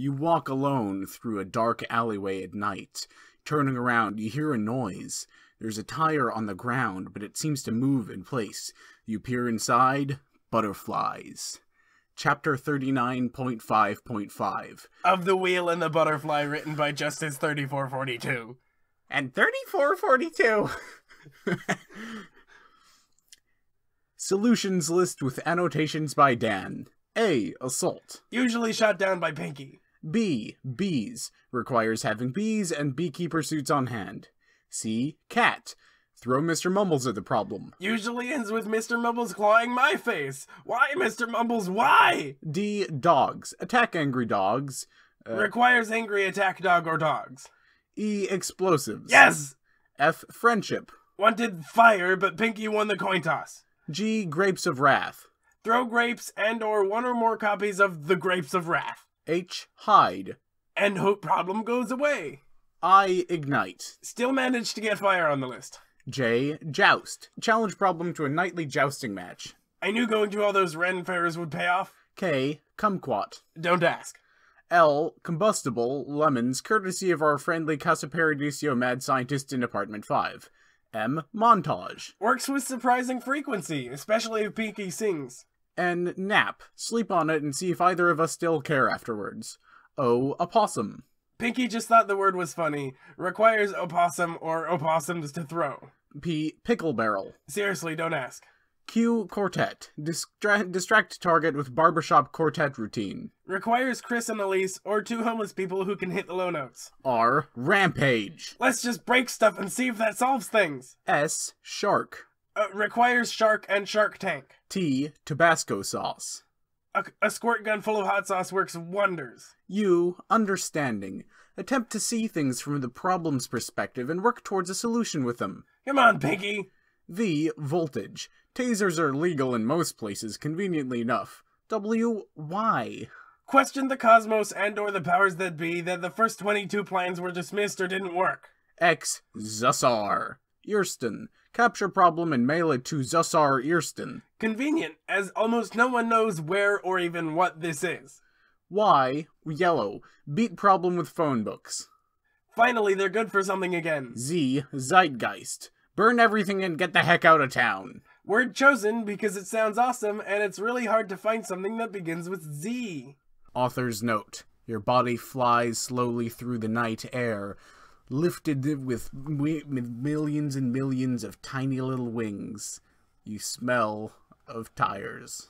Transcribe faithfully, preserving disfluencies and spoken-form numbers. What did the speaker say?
You walk alone through a dark alleyway at night. Turning around, you hear a noise. There's a tire on the ground, but it seems to move in place. You peer inside. Butterflies. Chapter thirty-nine point five point five. Of The Wheel and the Butterfly, written by Justice thirty-four forty-two. And thirty-four forty-two! Solutions list with annotations by Dan. A. Assault. Usually shot down by Pinkie. B. Bees. Requires having bees and beekeeper suits on hand. C. Cat. Throw Mister Mumbles at the problem. Usually ends with Mister Mumbles clawing my face. Why, Mister Mumbles, why? D. Dogs. Attack angry dogs. Uh, Requires angry attack dog or dogs. E. Explosives. Yes! F. Friendship. Wanted fire, but Pinkie won the coin toss. G. Grapes of Wrath. Throw grapes and or one or more copies of The Grapes of Wrath. H. Hide. And hope problem goes away. I. Ignite. Still managed to get fire on the list. J. Joust. Challenge problem to a nightly jousting match. I knew going to all those Ren fairs would pay off. K. Kumquat. Don't ask. L. Combustible. Lemons, courtesy of our friendly Casa Paradiso mad scientist in Apartment five. M. Montage. Works with surprising frequency, especially if Pinkie sings. N. Nap. Sleep on it and see if either of us still care afterwards. O. Opossum. Pinkie just thought the word was funny. Requires opossum or opossums to throw. P. Picklebarrel. Seriously, don't ask. Q. Quartet. Distra distract target with barbershop quartet routine. Requires Chris and Elise, or two homeless people who can hit the low notes. R. Rampage. Let's just break stuff and see if that solves things. S. Shark. Uh, requires shark and Shark Tank. T. Tabasco sauce. A, a squirt gun full of hot sauce works wonders. U. Understanding. Attempt to see things from the problem's perspective and work towards a solution with them. Come on, Pinkie! V. Voltage. Tasers are legal in most places, conveniently enough. W. Why? Question the cosmos and or the powers that be that the first twenty-two plans were dismissed or didn't work. X. Zussar Ersten. Capture problem and mail it to Zussar Ersten. Convenient, as almost no one knows where or even what this is. Y. Yellow. Beat problem with phone books. Finally, they're good for something again. Z. Zeitgeist. Burn everything and get the heck out of town. Word chosen because it sounds awesome and it's really hard to find something that begins with Z. Author's note. Your body flies slowly through the night air, lifted with millions and millions of tiny little wings. You smell of tires.